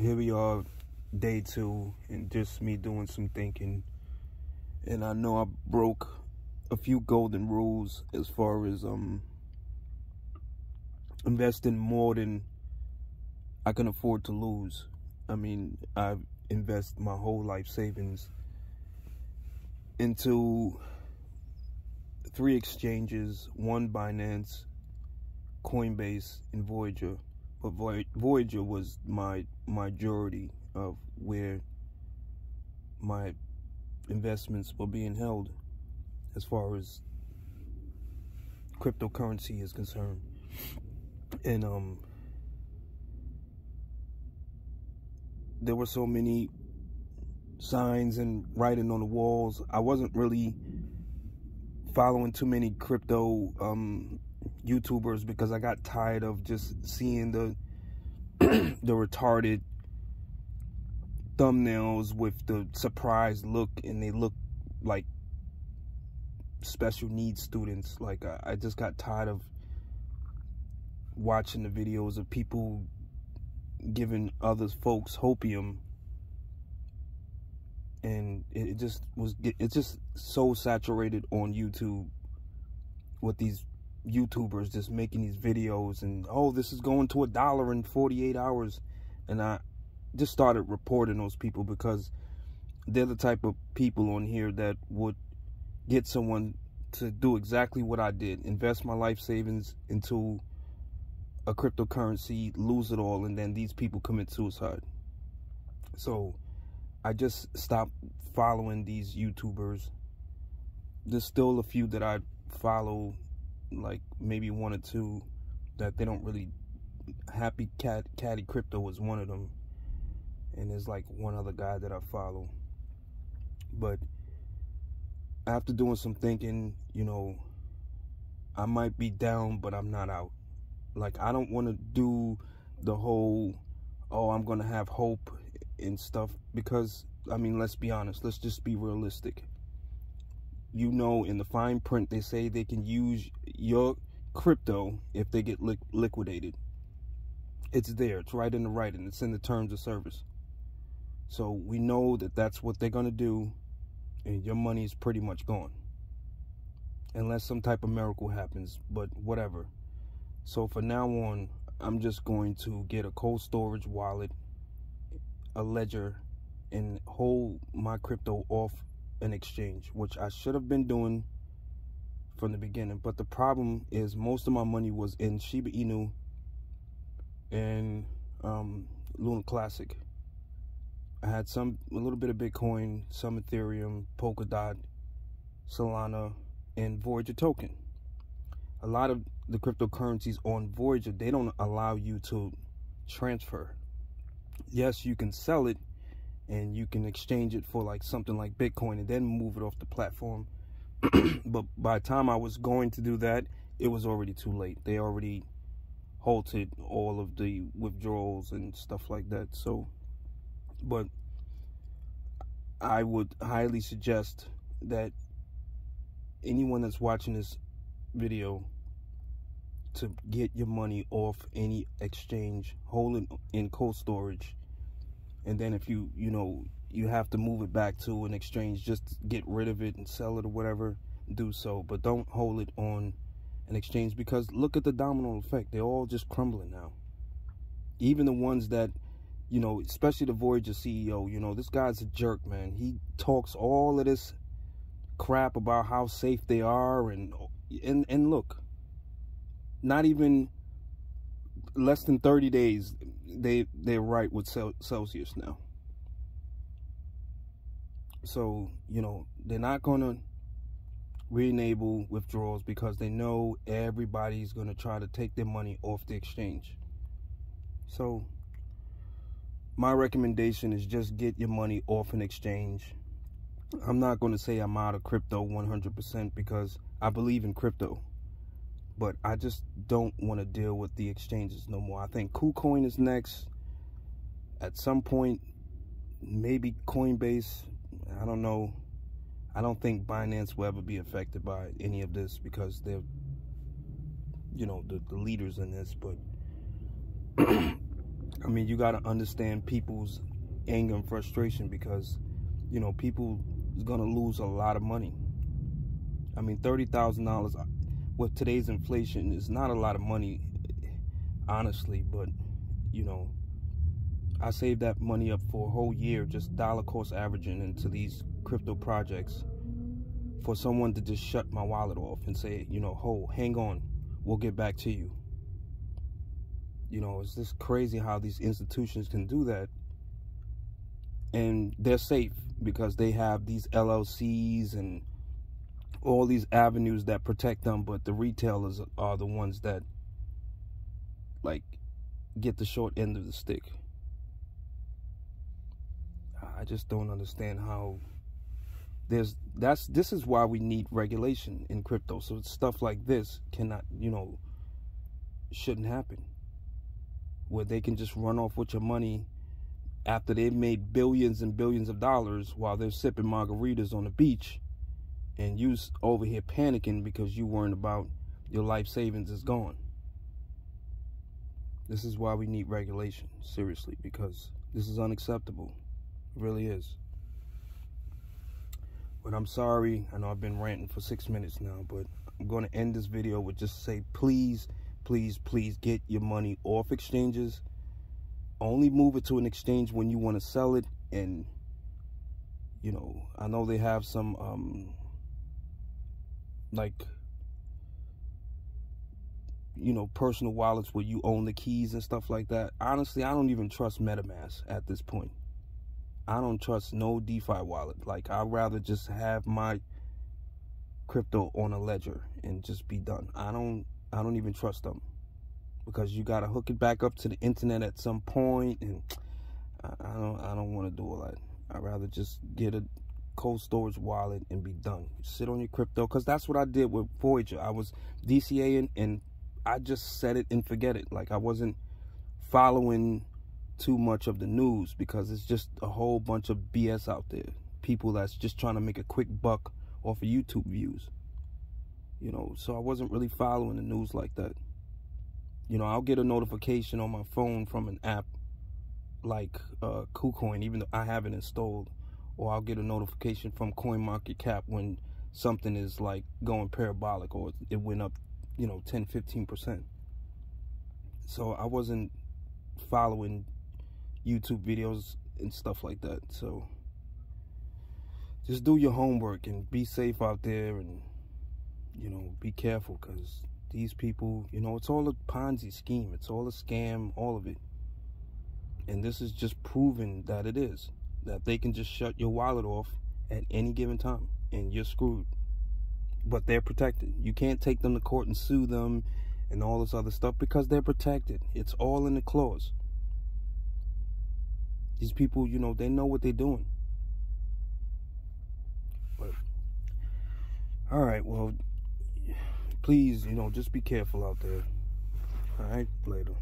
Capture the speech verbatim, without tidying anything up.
here we are, day two, and just me doing some thinking. And I know I broke a few golden rules as far as um investing more than I can afford to lose. I mean, I invest my whole life savings into three exchanges, one Binance, Coinbase, and Voyager. But Voyager was my majority of where my investments were being held as far as cryptocurrency is concerned. And um there were so many signs and writing on the walls. I wasn't really following too many crypto um YouTubers because I got tired of just seeing the the retarded thumbnails with the surprised look, and they look like special needs students. Like I, I just got tired of watching the videos of people giving other folks hopium, and it just was it's just so saturated on YouTube with these YouTubers just making these videos, and oh, this is going to a dollar in forty-eight hours. And I just started reporting those people because they're the type of people on here that would get someone to do exactly what I did: invest my life savings into a cryptocurrency, lose it all, and then these people commit suicide. So I just stopped following these YouTubers. There's still a few that I follow, like maybe one or two that they don't really. Happy Cat Caddy Crypto was one of them, and there's like one other guy that I follow. But after doing some thinking, you know, I might be down, but I'm not out. Like, I don't want to do the whole, oh, I'm gonna have hope and stuff, because I mean, let's be honest, let's just be realistic. You know, in the fine print, they say they can use your crypto if they get li liquidated. It's there. It's right in the writing. It's in the terms of service. So we know that that's what they're going to do, and your money is pretty much gone. Unless some type of miracle happens, but whatever. So for now on, I'm just going to get a cold storage wallet, a ledger, and hold my crypto off an exchange, which I should have been doing from the beginning. But the problem is most of my money was in Shiba Inu and um, Luna Classic. I had some, a little bit of Bitcoin, some Ethereum, Polkadot, Solana, and Voyager token. A lot of the cryptocurrencies on Voyager, they don't allow you to transfer. Yes, you can sell it, and you can exchange it for like something like Bitcoin and then move it off the platform. But by the time I was going to do that, it was already too late. They already halted all of the withdrawals and stuff like that. So, but I would highly suggest that anyone that's watching this video to get your money off any exchange, hold it in cold storage. And then if you, you know, you have to move it back to an exchange, just get rid of it and sell it or whatever, do so. But don't hold it on an exchange, because look at the domino effect. They're all just crumbling now. Even the ones that, you know, especially the Voyager C E O, you know, this guy's a jerk, man. He talks all of this crap about how safe they are. And, and, and look, not even less than thirty days, they they're right with Celsius now. So, you know, they're not gonna re-enable withdrawals because they know everybody's gonna try to take their money off the exchange. So my recommendation is just get your money off an exchange. I'm not gonna say I'm out of crypto one hundred percent because I believe in crypto, but I just don't want to deal with the exchanges no more. I think KuCoin is next. At some point, maybe Coinbase. I don't know. I don't think Binance will ever be affected by any of this because they're, you know, the, the leaders in this. But I mean, you got to understand people's anger and frustration, because, you know, people is going to lose a lot of money. I mean, thirty thousand dollars with today's inflation is not a lot of money, honestly, but, you know, I saved that money up for a whole year, just dollar cost averaging into these crypto projects, for someone to just shut my wallet off and say, you know, ho, hang on, we'll get back to you. You know, it's just crazy how these institutions can do that. And they're safe because they have these L L Cs and all these avenues that protect them, but the retailers are the ones that, like, get the short end of the stick. I just don't understand how there's, that's, this is why we need regulation in crypto. So stuff like this cannot, you know, shouldn't happen, where they can just run off with your money after they've made billions and billions of dollars while they're sipping margaritas on the beach, and you over here panicking because you worrying about your life savings is gone. This is why we need regulation, seriously, because this is unacceptable. It really is. But I'm sorry, I know I've been ranting for six minutes now, but I'm going to end this video with just say, please, please, please get your money off exchanges. Only move it to an exchange when you want to sell it. And, you know, I know they have some, um, like, you know, personal wallets where you own the keys and stuff like that. Honestly, I don't even trust MetaMask at this point. I don't trust no DeFi wallet. Like, I'd rather just have my crypto on a ledger and just be done. I don't, I don't even trust them, because you gotta hook it back up to the internet at some point, and I, I don't, I don't want to do all that. I'd rather just get a cold storage wallet and be done. Sit on your crypto, because that's what I did with Voyager. I was D C A ing, and I just set it and forget it. Like, I wasn't following too much of the news, because it's just a whole bunch of B S out there. People that's just trying to make a quick buck off of YouTube views, you know. So I wasn't really following the news like that. You know, I'll get a notification on my phone from an app like uh, KuCoin, even though I haven't installed, or I'll get a notification from CoinMarketCap when something is like going parabolic, or it went up, you know, ten, fifteen percent. So I wasn't following YouTube videos and stuff like that. So just do your homework and be safe out there, and, you know, be careful, because these people, you know, it's all a Ponzi scheme, it's all a scam, all of it. And this is just proving that it is, that they can just shut your wallet off at any given time and you're screwed. But they're protected. You can't take them to court and sue them and all this other stuff, because they're protected. It's all in the clause. These people, you know, they know what they're doing. But, all right, well, please, you know, just be careful out there. All right, later.